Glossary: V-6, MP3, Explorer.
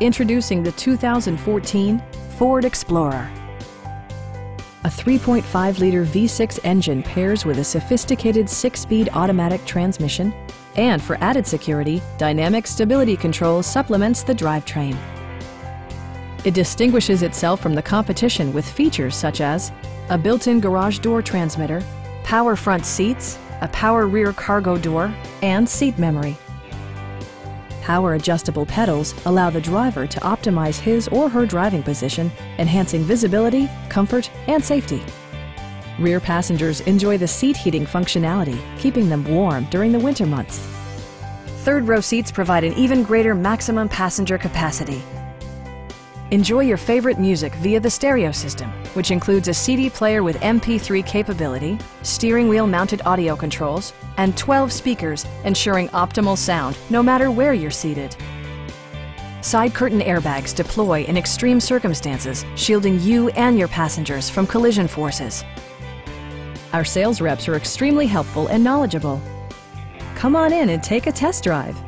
Introducing the 2014 Ford Explorer. A 3.5-liter V6 engine pairs with a sophisticated 6-speed automatic transmission, and for added security, dynamic stability control supplements the drivetrain. It distinguishes itself from the competition with features such as a built-in garage door transmitter, power front seats, a power rear cargo door, and seat memory. Power adjustable pedals allow the driver to optimize his or her driving position, enhancing visibility, comfort, and safety. Rear passengers enjoy the seat heating functionality, keeping them warm during the winter months. Third row seats provide an even greater maximum passenger capacity. Enjoy your favorite music via the stereo system, which includes a CD player with MP3 capability, steering wheel mounted audio controls, and 12 speakers, ensuring optimal sound no matter where you're seated. Side curtain airbags deploy in extreme circumstances, shielding you and your passengers from collision forces. Our sales reps are extremely helpful and knowledgeable. Come on in and take a test drive.